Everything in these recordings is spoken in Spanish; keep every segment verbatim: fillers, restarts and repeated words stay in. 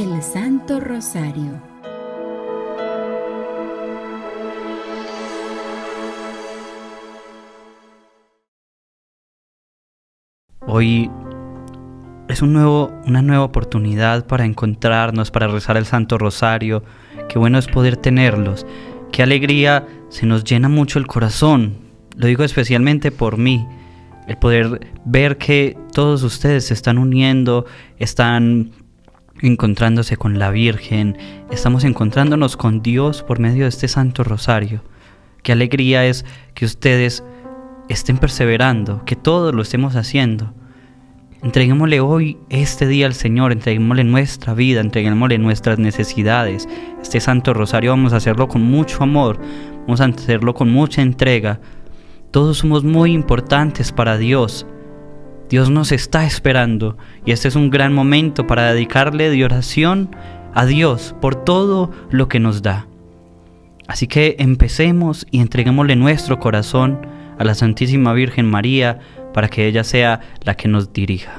el Santo Rosario. Hoy es un nuevo, una nueva oportunidad para encontrarnos, para rezar el Santo Rosario. Qué bueno es poder tenerlos. Qué alegría, se nos llena mucho el corazón. Lo digo especialmente por mí. El poder ver que todos ustedes se están uniendo, están encontrándose con la Virgen, estamos encontrándonos con Dios por medio de este Santo Rosario. Qué alegría es que ustedes estén perseverando, que todos lo estemos haciendo. Entreguémosle hoy este día al Señor, entreguémosle nuestra vida, entreguémosle nuestras necesidades. Este Santo Rosario vamos a hacerlo con mucho amor, vamos a hacerlo con mucha entrega. Todos somos muy importantes para Dios. Dios nos está esperando y este es un gran momento para dedicarle de oración a Dios por todo lo que nos da. Así que empecemos y entreguémosle nuestro corazón a la Santísima Virgen María para que ella sea la que nos dirija.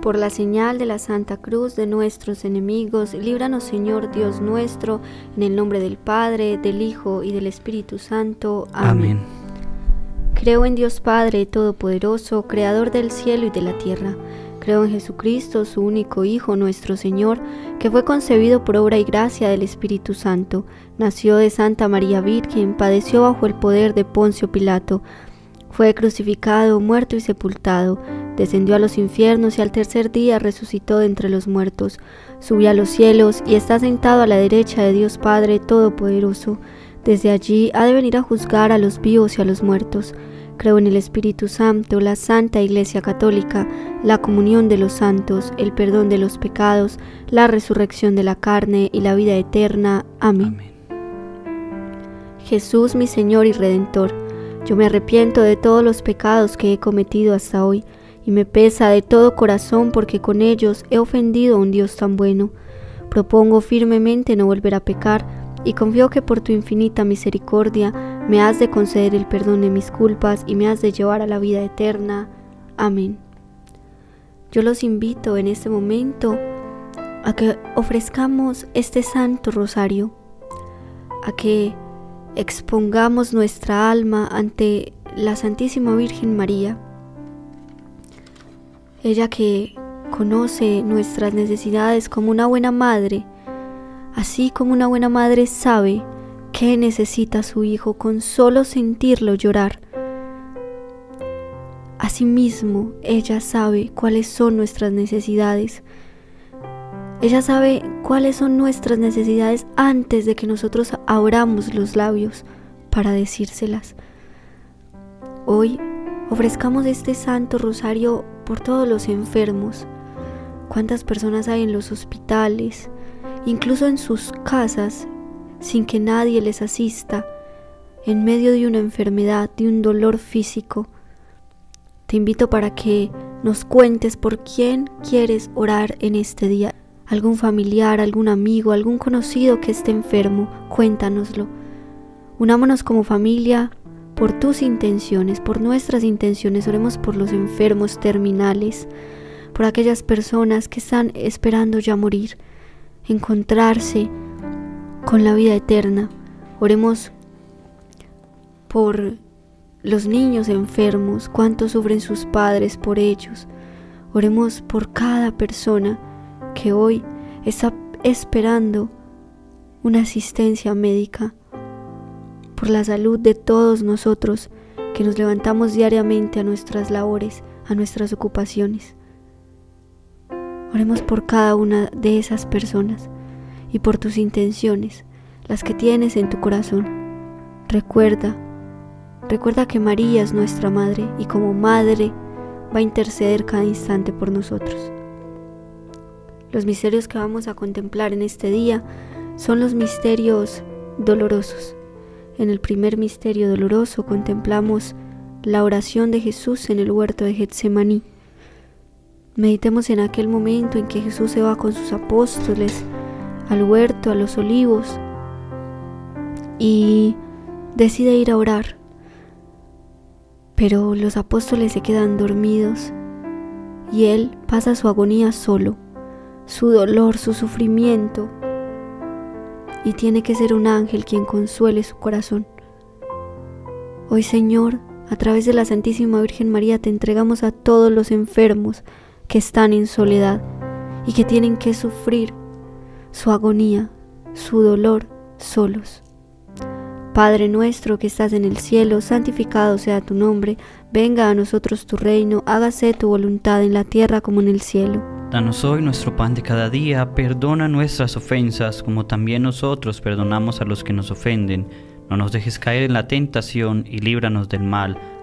Por la señal de la Santa Cruz de nuestros enemigos, líbranos, Señor Dios nuestro, en el nombre del Padre, del Hijo y del Espíritu Santo. Amén. Amén. Creo en Dios Padre Todopoderoso, Creador del cielo y de la tierra. Creo en Jesucristo, su único Hijo, nuestro Señor, que fue concebido por obra y gracia del Espíritu Santo. Nació de Santa María Virgen, padeció bajo el poder de Poncio Pilato. Fue crucificado, muerto y sepultado. Descendió a los infiernos y al tercer día resucitó de entre los muertos. Subió a los cielos y está sentado a la derecha de Dios Padre Todopoderoso. Desde allí ha de venir a juzgar a los vivos y a los muertos. Creo en el Espíritu Santo, la Santa Iglesia Católica, la comunión de los santos, el perdón de los pecados, la resurrección de la carne y la vida eterna. Amén. Amén. Jesús, mi Señor y Redentor, yo me arrepiento de todos los pecados que he cometido hasta hoy, y me pesa de todo corazón porque con ellos he ofendido a un Dios tan bueno. Propongo firmemente no volver a pecar, y confío que por tu infinita misericordia me has de conceder el perdón de mis culpas y me has de llevar a la vida eterna. Amén. Yo los invito en este momento a que ofrezcamos este Santo Rosario, a que expongamos nuestra alma ante la Santísima Virgen María, ella que conoce nuestras necesidades como una buena madre. Así como una buena madre sabe qué necesita su hijo con solo sentirlo llorar, asimismo ella sabe cuáles son nuestras necesidades. Ella sabe cuáles son nuestras necesidades antes de que nosotros abramos los labios para decírselas. Hoy ofrezcamos este Santo Rosario por todos los enfermos. ¿Cuántas personas hay en los hospitales? Incluso en sus casas, sin que nadie les asista, en medio de una enfermedad, de un dolor físico. Te invito para que nos cuentes por quién quieres orar en este día. Algún familiar, algún amigo, algún conocido que esté enfermo, cuéntanoslo. Unámonos como familia por tus intenciones, por nuestras intenciones. Oremos por los enfermos terminales, por aquellas personas que están esperando ya morir, encontrarse con la vida eterna. Oremos por los niños enfermos, cuánto sufren sus padres por ellos. Oremos por cada persona que hoy está esperando una asistencia médica, por la salud de todos nosotros que nos levantamos diariamente a nuestras labores, a nuestras ocupaciones. Oremos por cada una de esas personas y por tus intenciones, las que tienes en tu corazón. Recuerda, recuerda que María es nuestra madre y como madre va a interceder cada instante por nosotros. Los misterios que vamos a contemplar en este día son los misterios dolorosos. En el primer misterio doloroso contemplamos la oración de Jesús en el huerto de Getsemaní. Meditemos en aquel momento en que Jesús se va con sus apóstoles al huerto, a los olivos, y decide ir a orar. Pero los apóstoles se quedan dormidos y él pasa su agonía solo. su dolor, su sufrimiento, y tiene que ser un ángel quien consuele su corazón. Hoy, Señor, a través de la Santísima Virgen María te entregamos a todos los enfermos que están en soledad y que tienen que sufrir su agonía, su dolor, solos. Padre nuestro que estás en el cielo, santificado sea tu nombre, venga a nosotros tu reino, hágase tu voluntad en la tierra como en el cielo. Danos hoy nuestro pan de cada día, perdona nuestras ofensas como también nosotros perdonamos a los que nos ofenden. No nos dejes caer en la tentación y líbranos del mal.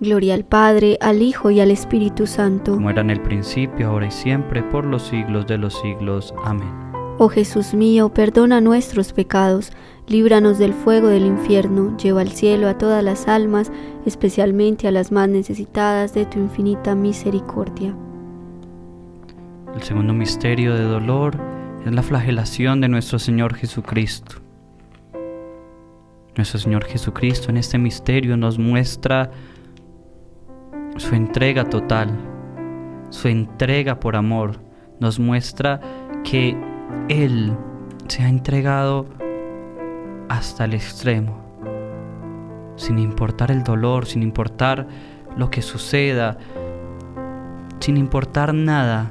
Gloria al Padre, al Hijo y al Espíritu Santo. Como era en el principio, ahora y siempre, por los siglos de los siglos. Amén. Oh Jesús mío, perdona nuestros pecados, líbranos del fuego del infierno, lleva al cielo a todas las almas, especialmente a las más necesitadas de tu infinita misericordia. El segundo misterio de dolor es la flagelación de nuestro Señor Jesucristo. Nuestro Señor Jesucristo en este misterio nos muestra su entrega total, su entrega por amor. Nos muestra que Él se ha entregado hasta el extremo, sin importar el dolor, sin importar lo que suceda, sin importar nada.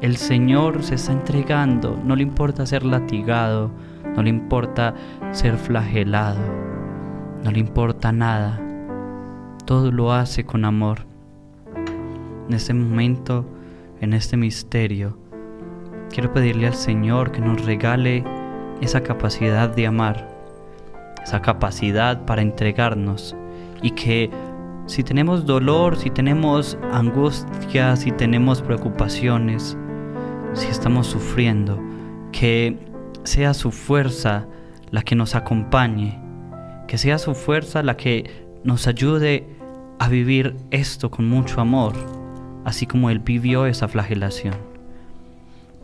El Señor se está entregando, no le importa ser latigado, no le importa ser flagelado, no le importa nada. Todo lo hace con amor. En este momento, en este misterio, quiero pedirle al Señor que nos regale esa capacidad de amar, esa capacidad para entregarnos, y que si tenemos dolor, si tenemos angustia, si tenemos preocupaciones, si estamos sufriendo, que sea su fuerza la que nos acompañe, que sea su fuerza la que nos ayude a vivir esto con mucho amor, así como Él vivió esa flagelación.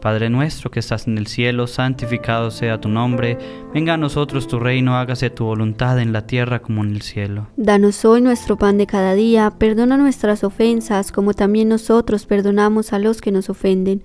Padre nuestro que estás en el cielo, santificado sea tu nombre, venga a nosotros tu reino, hágase tu voluntad en la tierra como en el cielo. Danos hoy nuestro pan de cada día, perdona nuestras ofensas como también nosotros perdonamos a los que nos ofenden.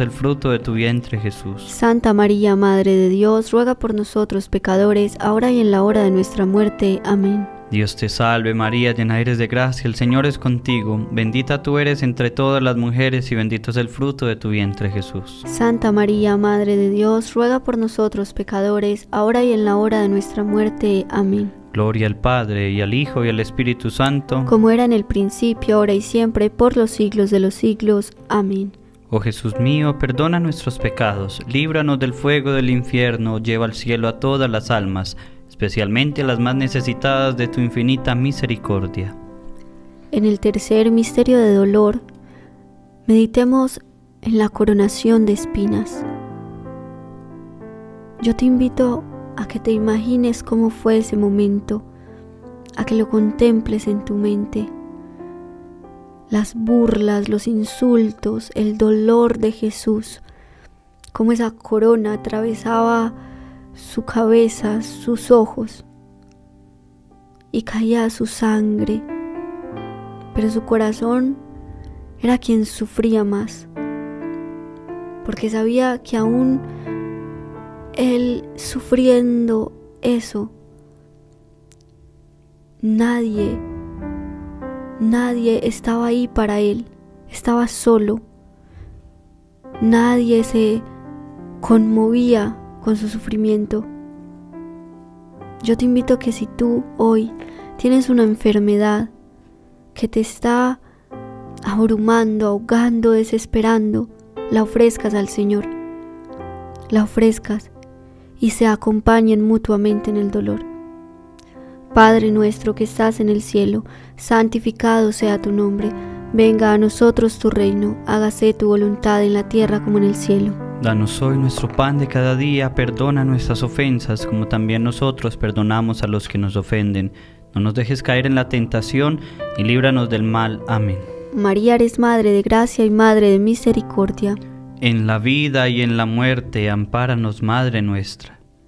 el fruto de tu vientre Jesús. Santa María, Madre de Dios, ruega por nosotros pecadores, ahora y en la hora de nuestra muerte. Amén. Dios te salve María, llena eres de gracia, el Señor es contigo. Bendita tú eres entre todas las mujeres, y bendito es el fruto de tu vientre Jesús. Santa María, Madre de Dios, ruega por nosotros pecadores, ahora y en la hora de nuestra muerte. Amén. Gloria al Padre, y al Hijo, y al Espíritu Santo, como era en el principio, ahora y siempre, por los siglos de los siglos. Amén. Oh Jesús mío, perdona nuestros pecados, líbranos del fuego del infierno, lleva al cielo a todas las almas, especialmente las más necesitadas de tu infinita misericordia. En el tercer misterio de dolor, meditemos en la coronación de espinas. Yo te invito a que te imagines cómo fue ese momento, a que lo contemples en tu mente. Las burlas, los insultos, el dolor de Jesús, cómo esa corona atravesaba su cabeza, sus ojos, y caía su sangre, pero su corazón era quien sufría más, porque sabía que aún él sufriendo eso, nadie, nadie estaba ahí para él, estaba solo, nadie se conmovía con su sufrimiento. Yo te invito a que si tú hoy tienes una enfermedad que te está abrumando, ahogando, desesperando, la ofrezcas al Señor, la ofrezcas y se acompañen mutuamente en el dolor. Padre nuestro que estás en el cielo, santificado sea tu nombre, venga a nosotros tu reino, hágase tu voluntad en la tierra como en el cielo. Danos hoy nuestro pan de cada día, perdona nuestras ofensas, como también nosotros perdonamos a los que nos ofenden. No nos dejes caer en la tentación, y líbranos del mal. Amén. María, eres Madre de gracia y Madre de misericordia. En la vida y en la muerte, ampáranos, Madre nuestra.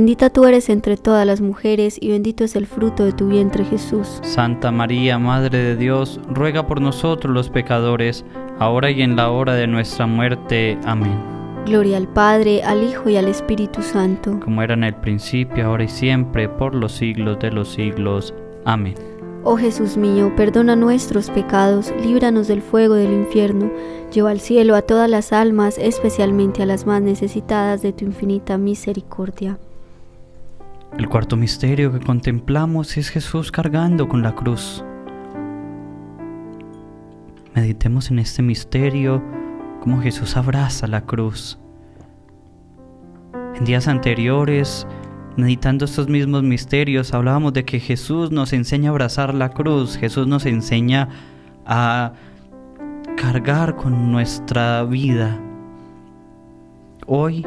Bendita tú eres entre todas las mujeres, y bendito es el fruto de tu vientre Jesús. Santa María, Madre de Dios, ruega por nosotros los pecadores, ahora y en la hora de nuestra muerte. Amén. Gloria al Padre, al Hijo y al Espíritu Santo. Como era en el principio, ahora y siempre, por los siglos de los siglos. Amén. Oh Jesús mío, perdona nuestros pecados, líbranos del fuego del infierno, lleva al cielo a todas las almas, especialmente a las más necesitadas de tu infinita misericordia. El cuarto misterio que contemplamos es Jesús cargando con la cruz. Meditemos en este misterio, cómo Jesús abraza la cruz. En días anteriores, meditando estos mismos misterios, hablábamos de que Jesús nos enseña a abrazar la cruz. Jesús nos enseña a cargar con nuestra vida. Hoy,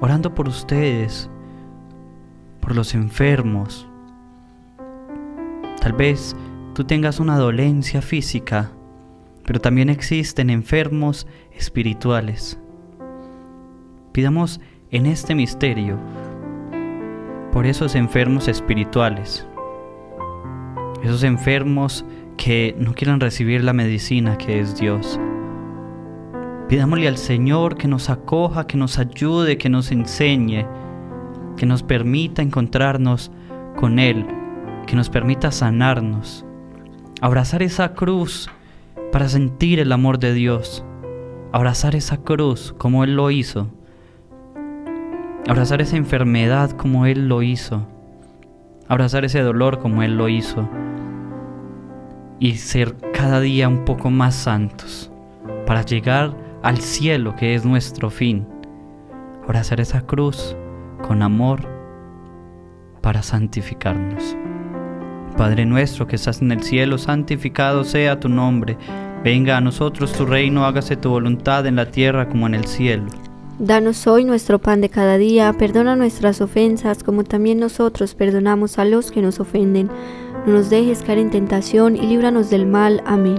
orando por ustedes, por los enfermos. Tal vez tú tengas una dolencia física, pero también existen enfermos espirituales. Pidamos en este misterio por esos enfermos espirituales, esos enfermos que no quieran recibir la medicina que es Dios. Pidámosle al Señor que nos acoja, que nos ayude, que nos enseñe, que nos permita encontrarnos con Él, que nos permita sanarnos, abrazar esa cruz para sentir el amor de Dios, abrazar esa cruz como Él lo hizo, abrazar esa enfermedad como Él lo hizo, abrazar ese dolor como Él lo hizo, y ser cada día un poco más santos para llegar al cielo, que es nuestro fin. Abrazar esa cruz con amor para santificarnos. Padre nuestro que estás en el cielo, santificado sea tu nombre. Venga a nosotros tu reino, hágase tu voluntad en la tierra como en el cielo. Danos hoy nuestro pan de cada día, perdona nuestras ofensas como también nosotros perdonamos a los que nos ofenden. No nos dejes caer en tentación y líbranos del mal. Amén.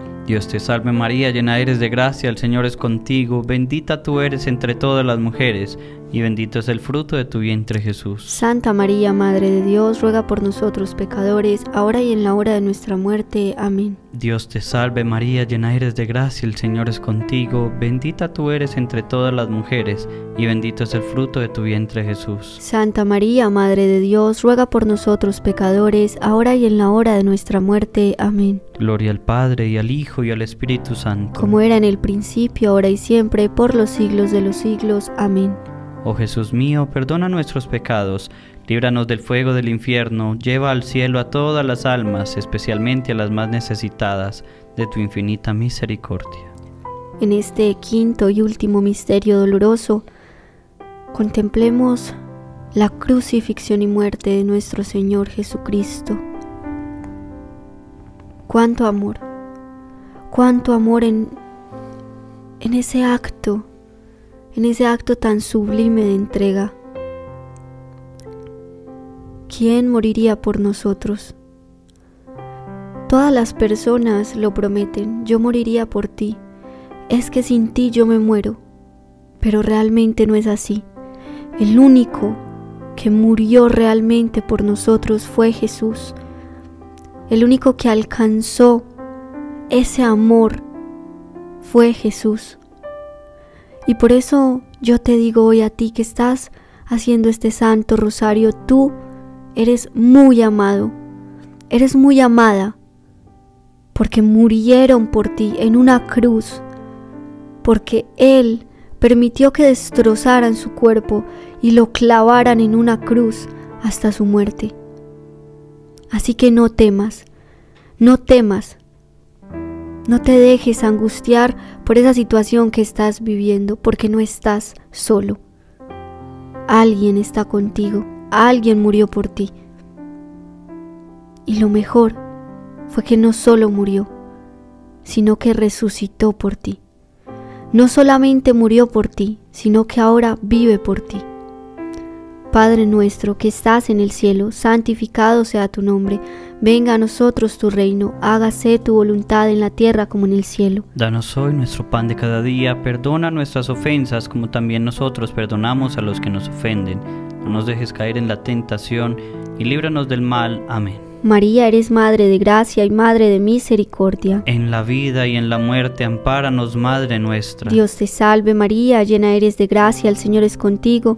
Dios te salve María, llena eres de gracia, el Señor es contigo, bendita tú eres entre todas las mujeres, y bendito es el fruto de tu vientre Jesús. Santa María, Madre de Dios, ruega por nosotros pecadores, ahora y en la hora de nuestra muerte. Amén. Dios te salve María, llena eres de gracia, el Señor es contigo, bendita tú eres entre todas las mujeres, y bendito es el fruto de tu vientre Jesús. Santa María, Madre de Dios, ruega por nosotros pecadores, ahora y en la hora de nuestra muerte. Amén. Gloria al Padre, y al Hijo, y al Espíritu Santo. Como era en el principio, ahora y siempre, por los siglos de los siglos. Amén. Oh Jesús mío, perdona nuestros pecados, líbranos del fuego del infierno, lleva al cielo a todas las almas, especialmente a las más necesitadas de tu infinita misericordia. En este quinto y último misterio doloroso, contemplemos la crucifixión y muerte de nuestro Señor Jesucristo. Cuánto amor, cuánto amor en, en ese acto, en ese acto tan sublime de entrega. ¿Quién moriría por nosotros? Todas las personas lo prometen, yo moriría por ti, es que sin ti yo me muero, pero realmente no es así. El único que murió realmente por nosotros fue Jesús. El único que alcanzó ese amor fue Jesús. Y por eso yo te digo hoy a ti que estás haciendo este santo rosario, tú eres muy amado, eres muy amada, porque murieron por ti en una cruz, porque Él permitió que destrozaran su cuerpo y lo clavaran en una cruz hasta su muerte. Así que no temas, no temas, no te dejes angustiar por esa situación que estás viviendo, porque no estás solo. Alguien está contigo, alguien murió por ti. Y lo mejor fue que no solo murió, sino que resucitó por ti. No solamente murió por ti, sino que ahora vive por ti. Padre nuestro que estás en el cielo, santificado sea tu nombre. Venga a nosotros tu reino, hágase tu voluntad en la tierra como en el cielo. Danos hoy nuestro pan de cada día, perdona nuestras ofensas como también nosotros perdonamos a los que nos ofenden. No nos dejes caer en la tentación y líbranos del mal. Amén. María, eres Madre de gracia y Madre de misericordia. En la vida y en la muerte, ampáranos, Madre nuestra. Dios te salve María, llena eres de gracia, el Señor es contigo.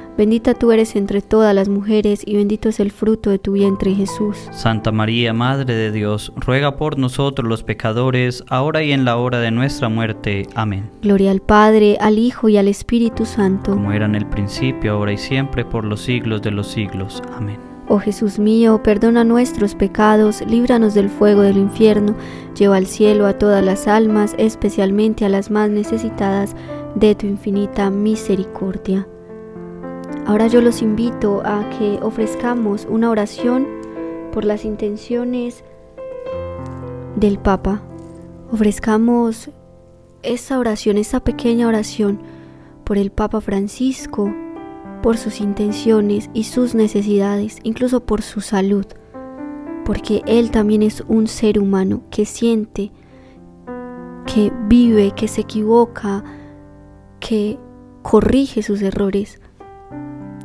Bendita tú eres entre todas las mujeres, y bendito es el fruto de tu vientre Jesús. Santa María, Madre de Dios, ruega por nosotros los pecadores, ahora y en la hora de nuestra muerte. Amén. Gloria al Padre, al Hijo y al Espíritu Santo, como era en el principio, ahora y siempre, por los siglos de los siglos. Amén. Oh Jesús mío, perdona nuestros pecados, líbranos del fuego del infierno, lleva al cielo a todas las almas, especialmente a las más necesitadas de tu infinita misericordia. Ahora yo los invito a que ofrezcamos una oración por las intenciones del Papa. Ofrezcamos esa oración, esa pequeña oración por el Papa Francisco, por sus intenciones y sus necesidades, incluso por su salud, porque él también es un ser humano que siente, que vive, que se equivoca, que corrige sus errores,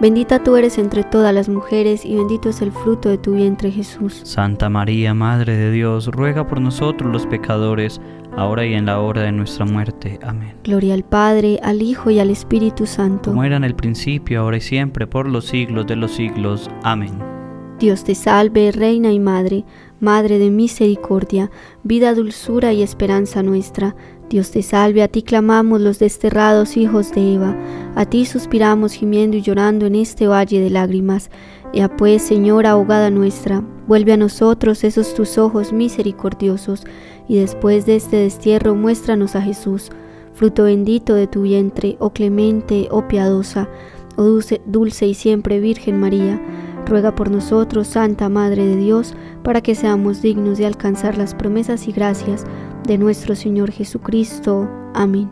Bendita tú eres entre todas las mujeres, y bendito es el fruto de tu vientre Jesús. Santa María, Madre de Dios, ruega por nosotros los pecadores, ahora y en la hora de nuestra muerte. Amén. Gloria al Padre, al Hijo y al Espíritu Santo, como era en el principio, ahora y siempre, por los siglos de los siglos. Amén. Dios te salve, Reina y Madre, Madre de misericordia, vida, dulzura y esperanza nuestra. Dios te salve, a ti clamamos los desterrados hijos de Eva, a ti suspiramos gimiendo y llorando en este valle de lágrimas. Ya pues, Señora abogada nuestra, vuelve a nosotros esos tus ojos misericordiosos, y después de este destierro muéstranos a Jesús, fruto bendito de tu vientre, oh clemente, oh piadosa, oh dulce, dulce y siempre Virgen María. Ruega por nosotros, Santa Madre de Dios, para que seamos dignos de alcanzar las promesas y gracias de nuestro Señor Jesucristo. Amén.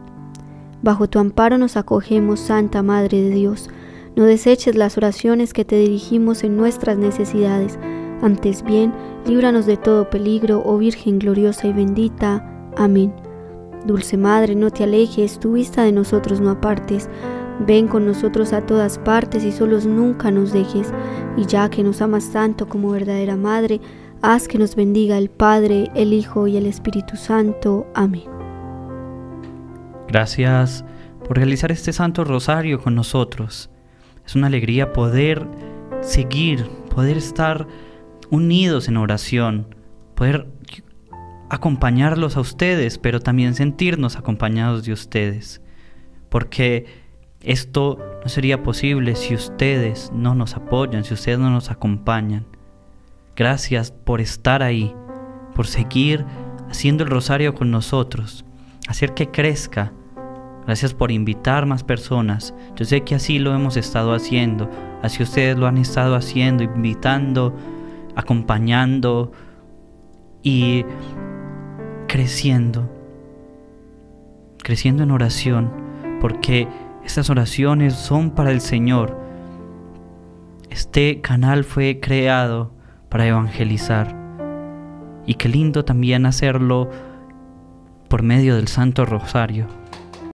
Bajo tu amparo nos acogemos, Santa Madre de Dios. No deseches las oraciones que te dirigimos en nuestras necesidades. Antes bien, líbranos de todo peligro, oh Virgen gloriosa y bendita. Amén. Dulce Madre, no te alejes, tu vista de nosotros no apartes. Ven con nosotros a todas partes y solos nunca nos dejes. Y ya que nos amas tanto como verdadera Madre, haz que nos bendiga el Padre, el Hijo y el Espíritu Santo. Amén. Gracias por realizar este Santo Rosario con nosotros. Es una alegría poder seguir, poder estar unidos en oración, poder acompañarlos a ustedes, pero también sentirnos acompañados de ustedes. Porque esto no sería posible si ustedes no nos apoyan, si ustedes no nos acompañan. Gracias por estar ahí, por seguir haciendo el rosario con nosotros, hacer que crezca, Gracias por invitar más personas. Yo sé que así lo hemos estado haciendo, así ustedes lo han estado haciendo, invitando, acompañando y creciendo, creciendo en oración, porque estas oraciones son para el Señor. Este canal fue creado para evangelizar y qué lindo también hacerlo por medio del Santo Rosario.